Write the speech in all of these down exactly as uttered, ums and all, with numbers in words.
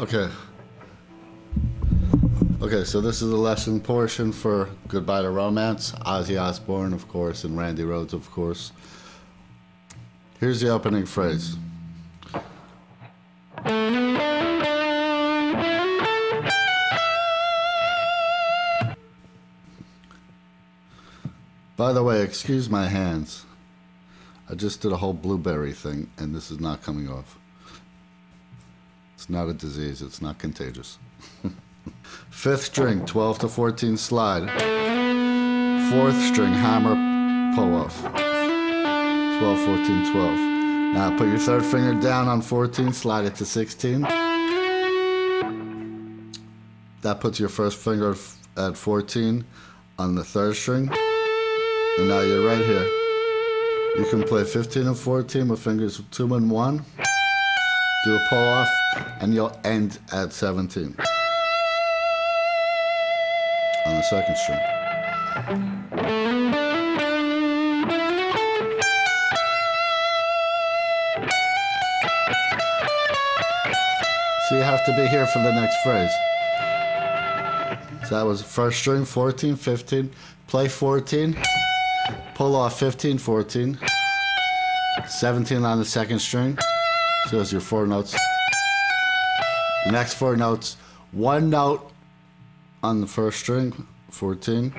Okay. Okay, so this is the lesson portion for Goodbye to Romance. Ozzy Osbourne, of course, and Randy Rhoads, of course. Here's the opening phrase. By the way, excuse my hands. I just did a whole blueberry thing, and this is not coming off. It's not a disease. It's not contagious. Fifth string, twelve to fourteen slide. Fourth string, hammer, pull off. twelve, fourteen, twelve. Now put your third finger down on fourteen, slide it to sixteen. That puts your first finger at fourteen on the third string. And now you're right here. You can play fifteen and fourteen with fingers two and one. Do a pull off, and you'll end at seventeen. On the second string. So you have to be here for the next phrase. So that was first string, fourteen, fifteen. Play fourteen. Pull off fifteen, fourteen. seventeen on the second string. So those are your four notes. The next four notes, one note on the first string, fourteen,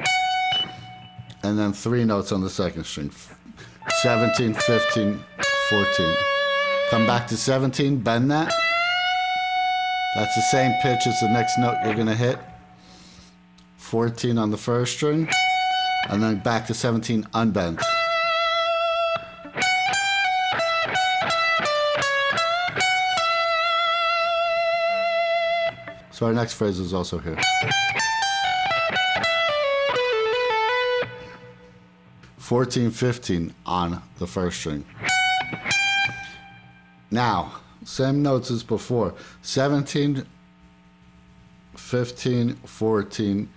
and then three notes on the second string, seventeen, fifteen, fourteen. Come back to seventeen, bend that. That's the same pitch as the next note you're gonna hit. fourteen on the first string, and then back to seventeen, unbent. So our next phrase is also here. fourteen, fifteen on the first string. Now, same notes as before. seventeen, fifteen, fourteen,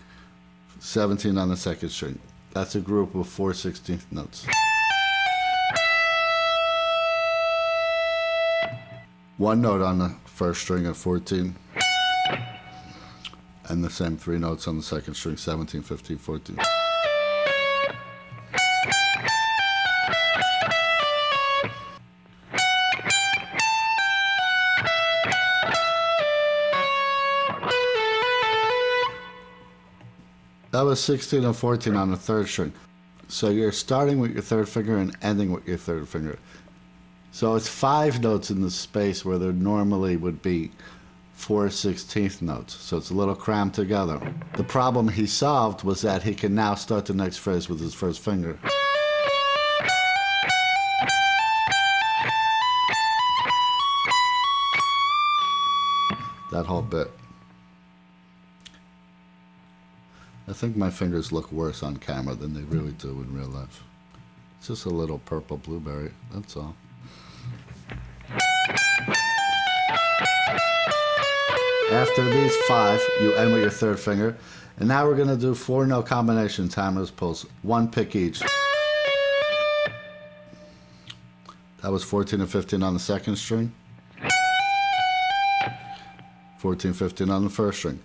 seventeen on the second string. That's a group of four sixteenth notes. One note on the first string at fourteen. And the same three notes on the second string, seventeen, fifteen, fourteen. That was sixteen and fourteen on the third string. So you're starting with your third finger and ending with your third finger. So it's five notes in the space where there normally would be four sixteenth notes, so it's a little crammed together. The problem he solved was that he can now start the next phrase with his first finger. That whole bit. I think my fingers look worse on camera than they really do in real life. It's just a little purple blueberry, that's all. After these five, you end with your third finger. And now we're going to do four note combinations, hammers, pulls. One pick each. That was fourteen and fifteen on the second string. fourteen, fifteen on the first string.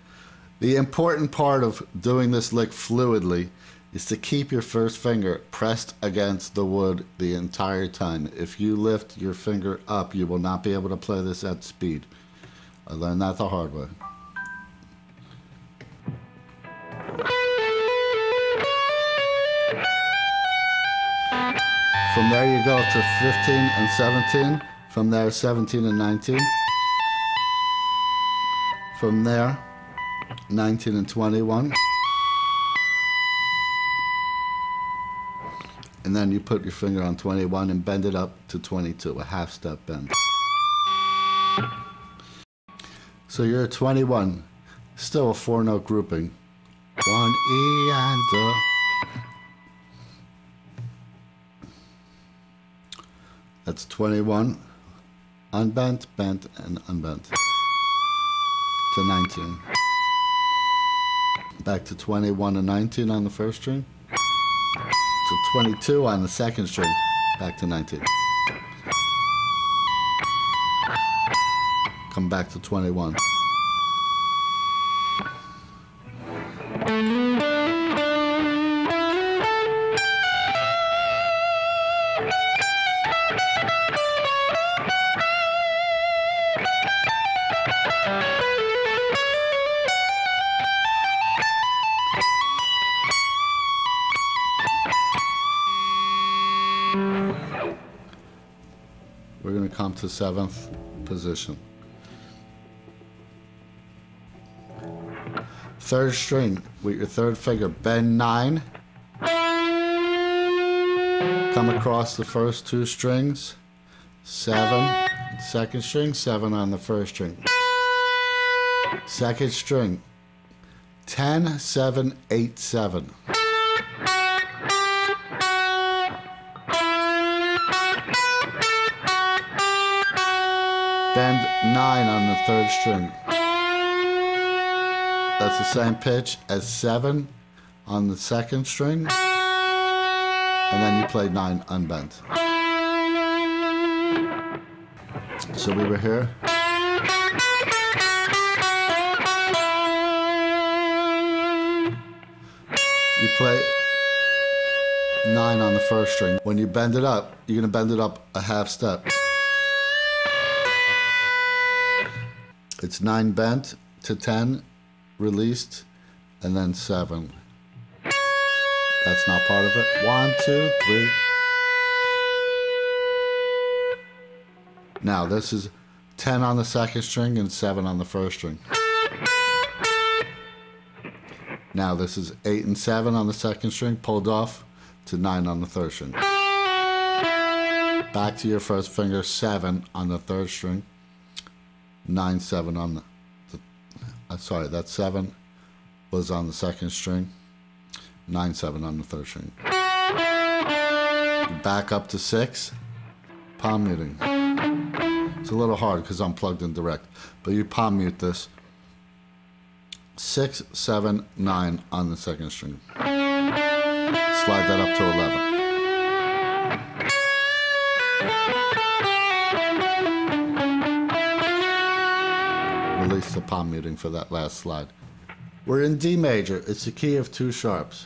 The important part of doing this lick fluidly is to keep your first finger pressed against the wood the entire time. If you lift your finger up, you will not be able to play this at speed. I learned that the hard way. From there you go to fifteen and seventeen. From there, seventeen and nineteen. From there, nineteen and twenty-one. And then you put your finger on twenty-one and bend it up to twenty-two, a half step bend. So you're at twenty-one, still a four note grouping. One E and a. That's twenty-one, unbent, bent, and unbent. To nineteen. Back to twenty-one and nineteen on the first string. To twenty-two on the second string, back to nineteen. Come back to twenty-one. We're going to come to seventh position. Third string with your third finger, bend nine. Come across the first two strings, seven, second string, seven on the first string. Second string, ten, seven, eight, seven. Bend nine on the third string. That's the same pitch as seven on the second string. And then you play nine unbent. So we were here. You play nine on the first string. When you bend it up, you're gonna bend it up a half step. It's nine bent to ten, released, and then seven. That's not part of it. One, two, three. Now this is ten on the second string and seven on the first string. Now this is eight and seven on the second string, pulled off to nine on the third string. Back to your first finger, seven on the third string. Nine, seven on the, the uh, sorry, that seven was on the second string. Nine, seven on the third string. Back up to six, palm muting. It's a little hard because I'm plugged in direct, but you palm mute this. Six, seven, nine on the second string. Slide that up to eleven. Release the palm muting for that last slide. We're in D major. It's the key of two sharps.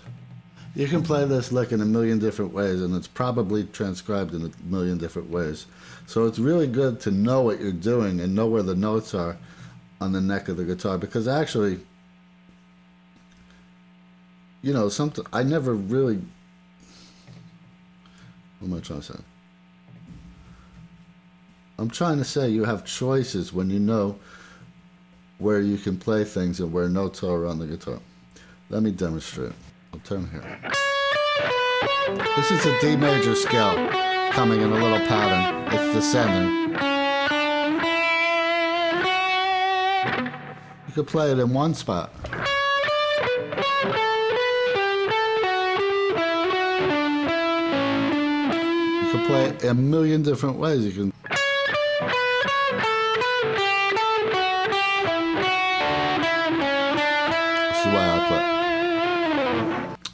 You can play this lick in a million different ways, and it's probably transcribed in a million different ways. So it's really good to know what you're doing and know where the notes are on the neck of the guitar, because actually, you know, something I never really, what am I trying to say? I'm trying to say you have choices when you know where you can play things and where notes are on the guitar. Let me demonstrate. I'll turn here. This is a D major scale coming in a little pattern. It's descending. You could play it in one spot. You could play it a million different ways. You can.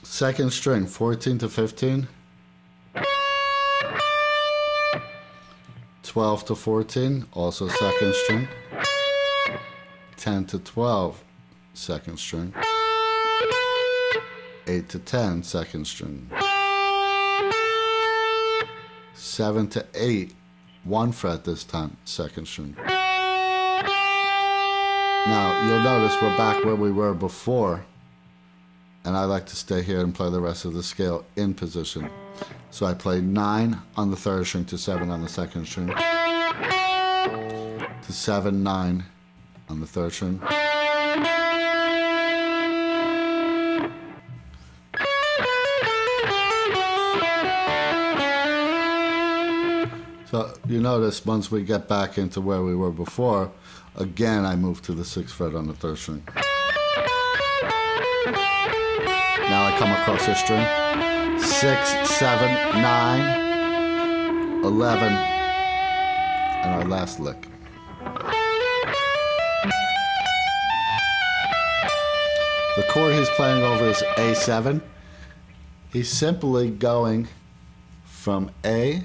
Second string, fourteen to fifteen, twelve to fourteen, also second string, ten to twelve, second string, eight to ten, second string, seven to eight, one fret this time, second string. Now you'll notice we're back where we were before. And I like to stay here and play the rest of the scale in position. So I play nine on the third string to seven on the second string, to seven, nine on the third string, so you notice once we get back into where we were before, again I move to the sixth fret on the third string. Now I come across this string, six, seven, nine, eleven, and our last lick. The chord he's playing over is A seven. He's simply going from A,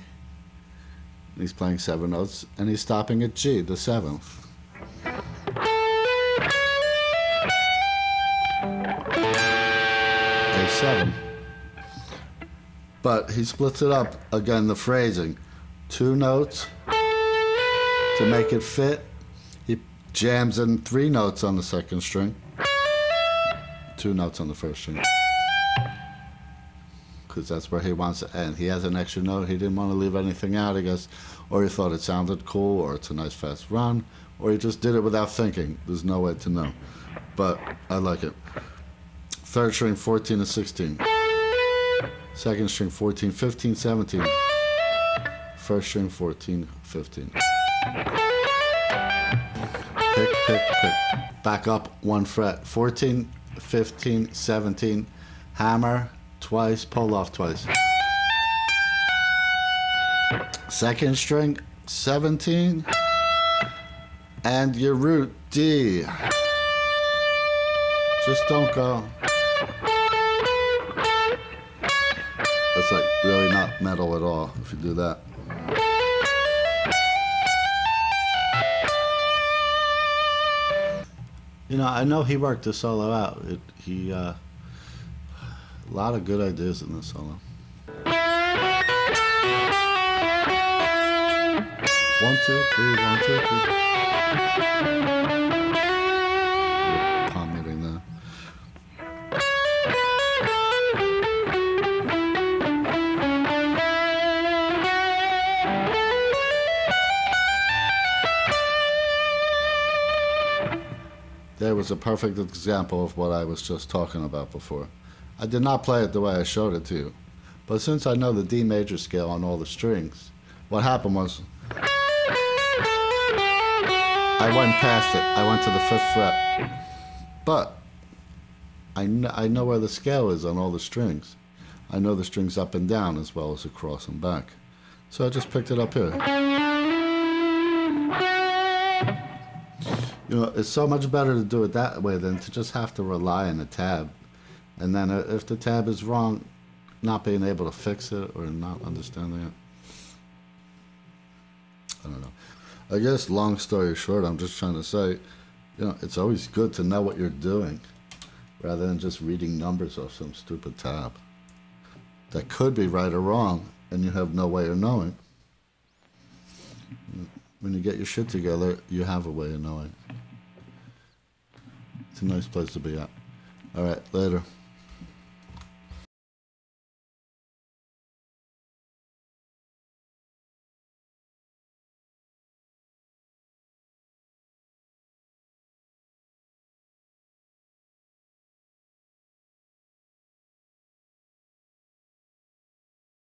he's playing seven notes, and he's stopping at G, the seventh. Seven. But he splits it up, again the phrasing, two notes to make it fit. He jams in three notes on the second string, two notes on the first string, because that's where he wants to end. He has an extra note. He didn't want to leave anything out, I guess, or he thought it sounded cool, or it's a nice fast run, or he just did it without thinking. There's no way to know, but I like it. Third string, fourteen and sixteen. Second string, fourteen, fifteen, seventeen. First string, fourteen, fifteen. Pick, pick, pick. Back up one fret. fourteen, fifteen, seventeen. Hammer twice, pull off twice. Second string, seventeen. And your root D. Just don't go. It's like really not metal at all if you do that. You know, I know he worked the solo out. It, he, uh, a lot of good ideas in the solo. One, two, three, one, two, three. Palm muting that. There was a perfect example of what I was just talking about before. I did not play it the way I showed it to you, but since I know the D major scale on all the strings, what happened was I went past it. I went to the fifth fret, but I kn- I know where the scale is on all the strings. I know the strings up and down as well as across and back, so I just picked it up here. You know, it's so much better to do it that way than to just have to rely on a tab. And then if the tab is wrong, not being able to fix it or not understanding it. I don't know. I guess long story short, I'm just trying to say, you know, it's always good to know what you're doing rather than just reading numbers off some stupid tab that could be right or wrong and you have no way of knowing. When you get your shit together, you have a way of knowing. It's a nice place to be at. All right, later.